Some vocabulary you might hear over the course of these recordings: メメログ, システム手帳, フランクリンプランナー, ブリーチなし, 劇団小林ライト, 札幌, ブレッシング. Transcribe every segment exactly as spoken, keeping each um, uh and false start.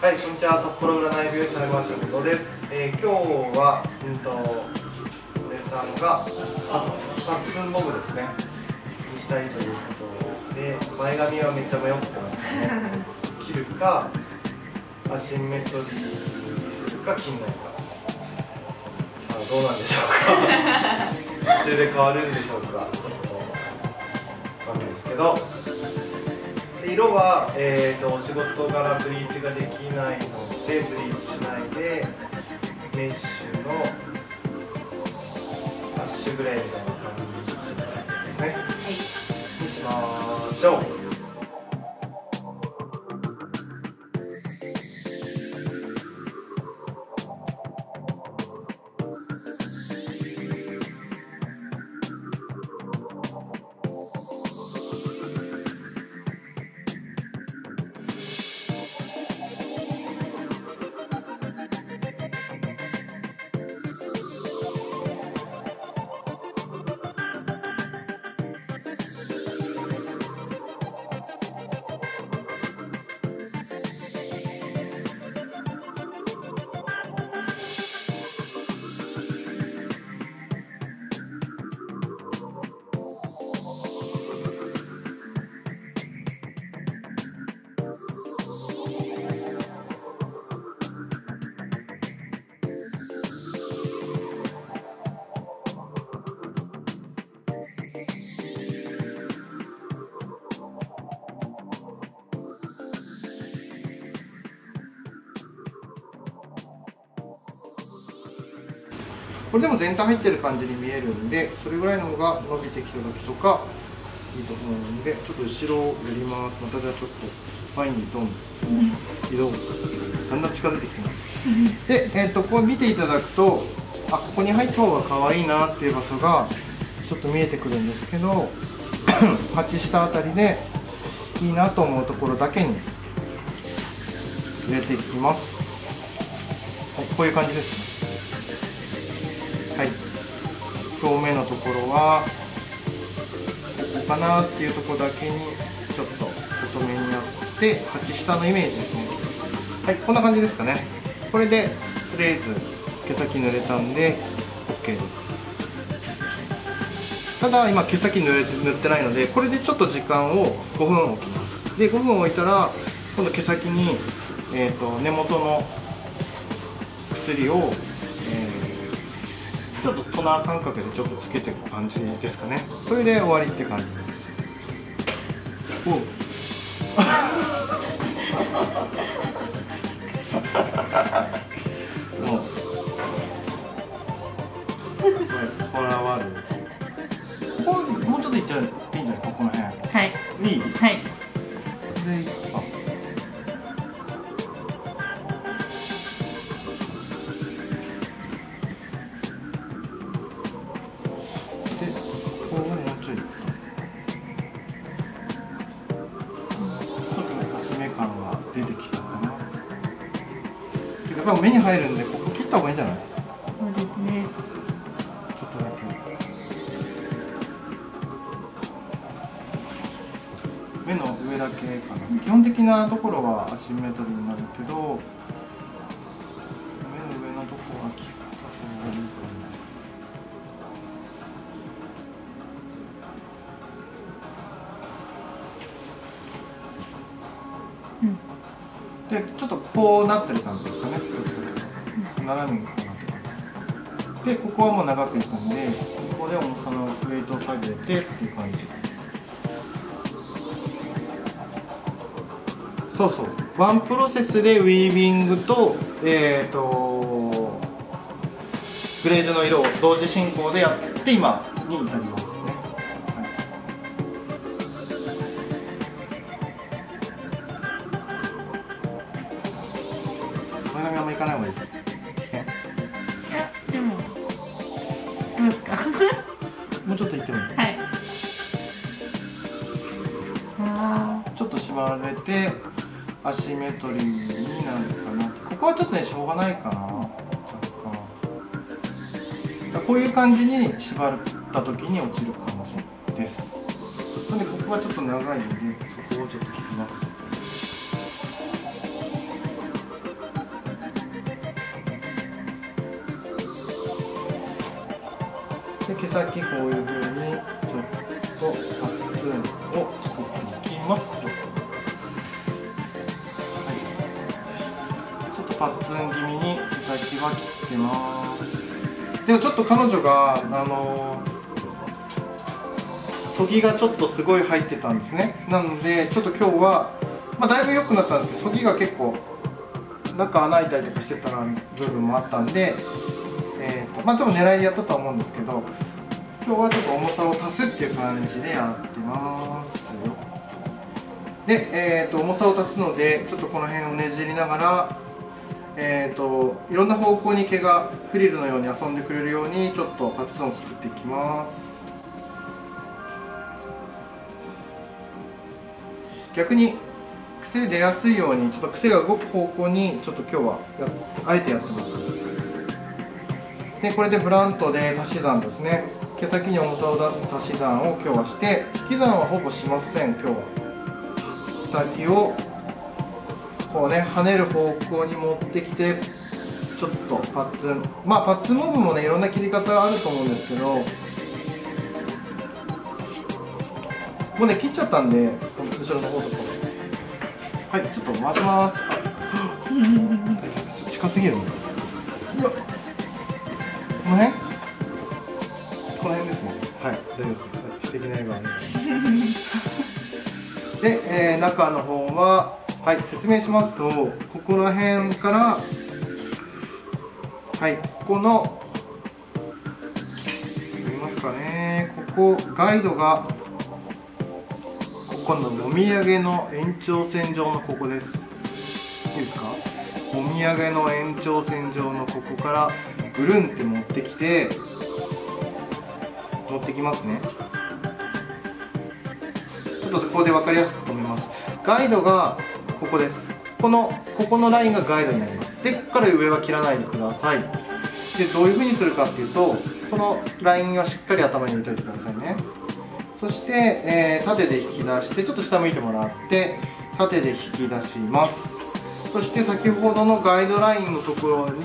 はい、こんにちは。札幌占い美容室の山下ことです、えー、今日は、うんと、お姉さんがパッツンボブですねにしたいということで、前髪はめっちゃ迷ってましたね切るかアシンメトリーにするか切んないか、さあどうなんでしょうか途中で変わるんでしょうか、ちょっとわかんないですけど、色は、えー、とお仕事柄ブリーチができないのでブリーチしないでメッシュのアッシュグレーみたいな感じですね、はい、にしましょう。これでも全体入ってる感じに見えるんで、それぐらいの方が伸びてきた時とかいいと思うんで、ちょっと後ろをやります。またじゃあちょっと前にドン移動、だんだん近づいてきてます。で、えー、とこう見ていただくと、あ、ここに入った方が可愛いなっていう場所がちょっと見えてくるんですけど鉢下あたりでいいなと思うところだけに入れていきます。はい、こういう感じですね。はい、表面のところはここかなっていうところだけにちょっと細めにやって、鉢下のイメージですね。はい、こんな感じですかね。これでとりあえず毛先濡れたんで OK です。ただ今毛先濡れて塗ってないので、これでちょっと時間をごふん置きます。でごふん置いたら今度毛先に、えーと、根元の薬をちょっとトナー感覚でちょっとつけていく感じですかね。それで終わりって感じです。おうもうこれは悪い。ここもうちょっといっちゃっていいんじゃないか、この辺。はい、いい。はい、やっぱ目に入るんで、ここ切った方がいいんじゃない？そうですね。ちょっとだけ目の上だけかな、うん、基本的なところはアシンメトリーになるけど、目の上のところは切った方がいいかな。で、ちょっとこうなってる感じですかね。斜めにこうなってる。で、ここはもう長くいくんで、ここで重さのウェイトを下げてっていう感じ。そうそう。ワンプロセスでウィービングと、えっと、グレードの色を同時進行でやって、今に至ります。いかない方がいい。いや、でもどうですかもうちょっといってもいい。はい、ちょっと縛られてアシメトリーになるかな。ここはちょっとね、しょうがないかな。若干こういう感じに縛った時に落ちる感じです。なのでここがちょっと長いので、そこをちょっと切ります。で毛先こういうふうにちょっとカッツンをしていきます、はい、ちょっとパッツン気味に毛先は切ってます。でもちょっと彼女があのそぎがちょっとすごい入ってたんですね。なのでちょっと今日は、まあ、だいぶ良くなったんですけどそぎが結構中穴開いたりとかしてた部分もあったんで、えーとまあ、でも狙いでやったとは思うんですけど今日はちょっと重さを足すっていう感じでやってますよ。で、えー、と重さを足すのでちょっとこの辺をねじりながら、えー、といろんな方向に毛がフリルのように遊んでくれるようにちょっとパッツンを作っていきます。逆に癖出やすいようにちょっと癖が動く方向にちょっと今日はあえてやってます。でこれでブラントで足し算ですね。毛先に重さを出す足し算を今日はして引き算はほぼしません。今日は毛先をこうね跳ねる方向に持ってきてちょっとパッツンまあパッツンモブもねいろんな切り方あると思うんですけどもうね切っちゃったんでこの後ろの方とかはいちょっと回します。ちょっと近すぎるね。うわこの辺この辺ですね。はい大丈夫です。素敵な笑顔ですね。で、えー、中の方ははい説明しますとここら辺からはいここの見えますかねここガイドが今度もみあげの延長線上のここです。いいですか？もみあげの延長線上のここからぐるんって持ってきて持ってきますね。ちょっとここで分かりやすく止めます。ガイドがここです。このここのラインがガイドになります。でここから上は切らないでください。でどういうふうにするかっていうとこのラインはしっかり頭に置いておいてくださいね。そして、えー、縦で引き出してちょっと下向いてもらって縦で引き出します。そして先ほどのガイドラインのところに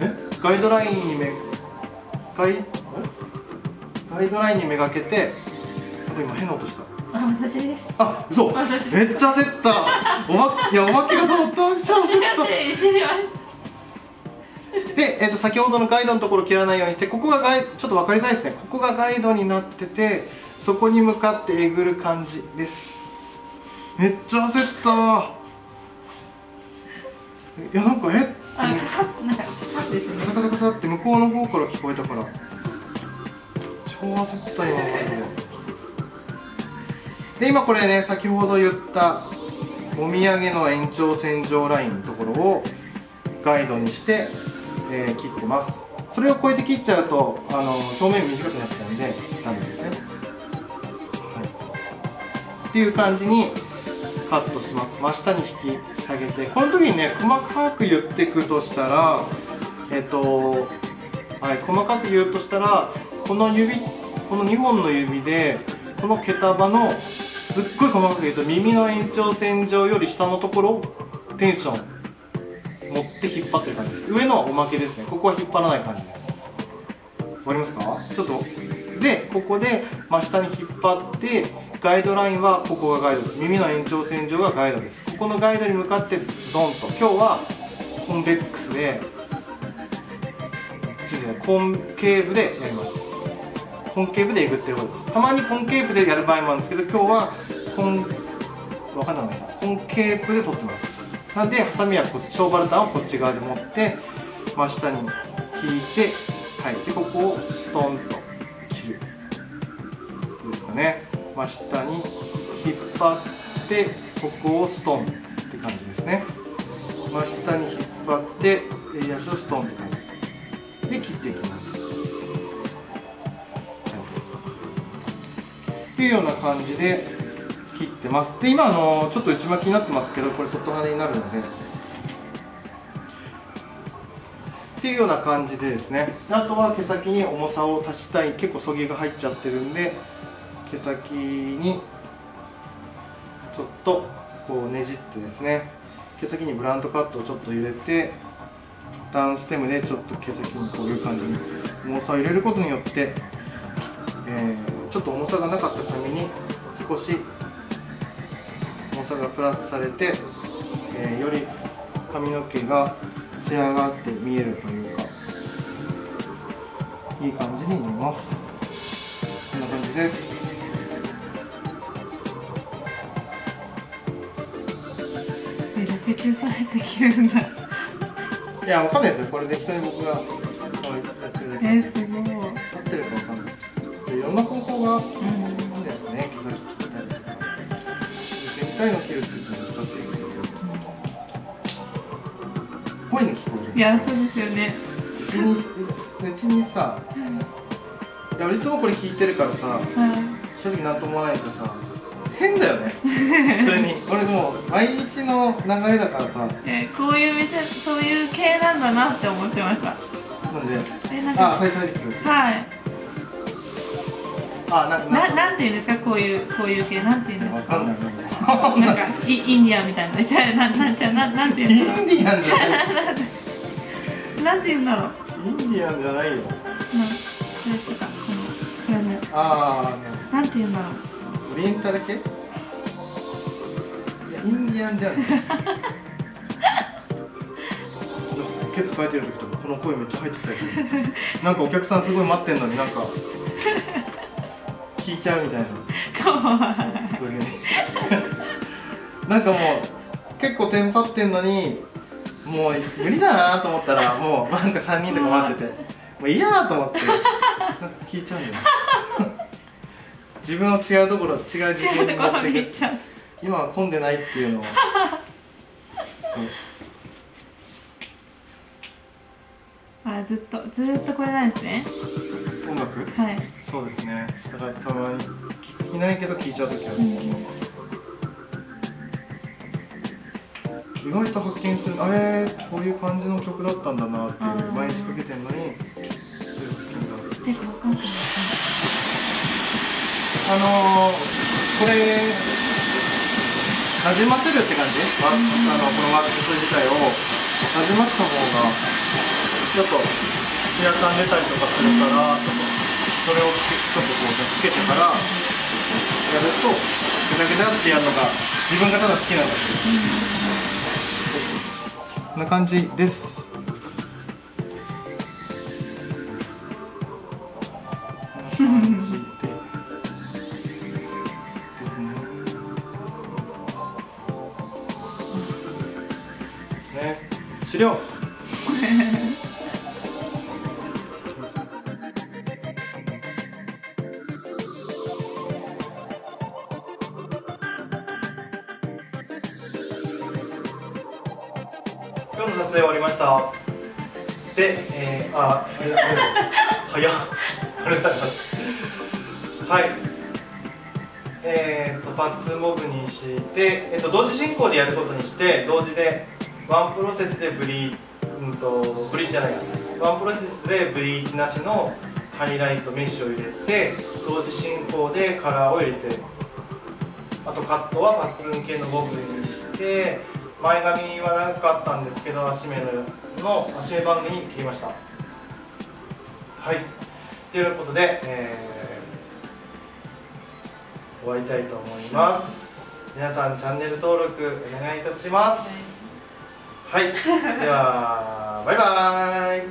えガイドラインにめガイガイドラインにめがけて今変な音したあ私ですあそうめっちゃ焦ったおばいやおばけが本当に焦ったで、えー、と先ほどのガイドのところを切らないようにしてここがガイちょっと分かりづらいですね。ここがガイドになっててそこに向かってえぐる感じです。めっちゃ焦ったいやなんかえっあカサッなんかカサカサカサって向こうの方から聞こえたから超焦ったよで今これね先ほど言ったもみあげの延長線上ラインのところをガイドにして、えー、切ってます。それを超えて切っちゃうとあの表面短くなっちゃうんでダメですね、はい、っていう感じにカットします。真下に引き下げてこの時にね細かく言っていくとしたらえっと、はい、細かく言うとしたらこの指このにほんの指でこの毛束のすっごい細かく言うと耳の延長線上より下のところをテンション持って引っ張ってる感じです。上のはおまけですね。ここは引っ張らない感じです。わかりますか？ちょっとでここで真下に引っ張ってガイドラインはここがガイドです。耳の延長線上がガイドです。ここのガイドに向かってズドンと今日はコンベックスでコンケーブでやります。コンケーブでえぐってる方です。たまにコンケーブでやる場合もあるんですけど今日はコンわかんないなコンケーブで取ってます。なんでハサミはこっちショーバルタンをこっち側で持って真下に引いて、はい、でここをストンと切るですかね。真下に引っ張ってここをストンって感じですね。真下に引っ張って襟足をストンって感じで切っていきます、はい、っていうような感じで切ってます。で今あのちょっと内巻きになってますけどこれ外羽になるのでっていうような感じでですね。あとは毛先に重さを足したい結構そぎが入っちゃってるんで毛先にちょっとこうねじってですね毛先にブラントカットをちょっと入れて旦ステムでちょっと毛先にこういう感じに重さを入れることによって、えー、ちょっと重さがなかった紙に少し重さがプラスされて、えー、より髪の毛がツヤがあって見えるというかいい感じに見えます。こんな感じです。え、ロケ中されて切るんだ。いや、わかんないですよ。これで人に僕がやってるだけ。え、すごい。合ってるかわかんないです。いろんな方法があるんですね。毛先切ったりとか。全体の切るって難しいですよ。声に聞こえる。いや、そうですよね。うちに、うちにさ。いや、俺いつもこれ聞いてるからさ。正直なんともないからさ。変だよね。普通に俺もう毎日の流れだからさ、えー、こういう店そういう系なんだなって思ってました。なんで、え、なんか、あ、最初に聞く、はい、あ、なんかな、なんていうんですか、こういうこういう系なんていうんですか、なんかインディアンみたいな、じゃあなんなんじゃななんていうの、インディアンじゃない、なんていうんだろう、インディアンじゃないよ、なん、そういうことか、このこれね、ああ、なんていうんだろう。オリエンタル系？いや、インディアンである。すっげえ使えてる時とかこの声めっちゃ入ってたりする。なんかお客さんすごい待ってんのになんか聞いちゃうみたいな。かわいい。なんかもう結構テンパってんのにもう無理だなと思ったらもうなんかさんにんとか待っててもう嫌だと思ってなんか聞いちゃうんだよね。自分を違うところ、違う自分に持っていく。今は混んでないっていうのを。あ、ずっと、ずっとこれなんですね。音楽。はい。そうですね。だから、たまに聞く気ないけど、聞いちゃう時ある。うん、意外と発見する、あれ、こういう感じの曲だったんだなっていう、毎日かけてるのに。そういう発見がある。てか、わかんない。あのー、これなじませるって感じ、あのこのワックス自体をなじました方がちょっとツヤ感出たりとかするからちょっとそれをちょっとこうつけてからやるとグダグダってやるのが自分がただ好きなんだけど、こんな感じです。こんな感じ終了。今日の撮影終わりました。で、えー、あ、早っ。はい。えーとパッツンボブにして、えっと同時進行でやることにして、同時で。ワンプロセスでブリーチ、うんと、ブリーチじゃない、ワンプロセスでブリーチなしのハイライトメッシュを入れて、同時進行でカラーを入れて、あとカットはパッツン系のボブにして、前髪はなかったんですけど、足目の足目バングに切りました。はい、ということで、えー、終わりたいと思います。皆さん、チャンネル登録お願いいたします。はい、ではバイバーイ。